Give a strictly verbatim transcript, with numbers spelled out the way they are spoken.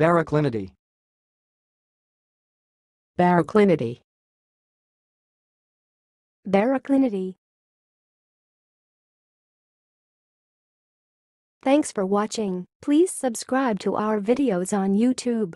Baroclinity. Baroclinity. Baroclinity. Thanks for watching. Please subscribe to our videos on YouTube.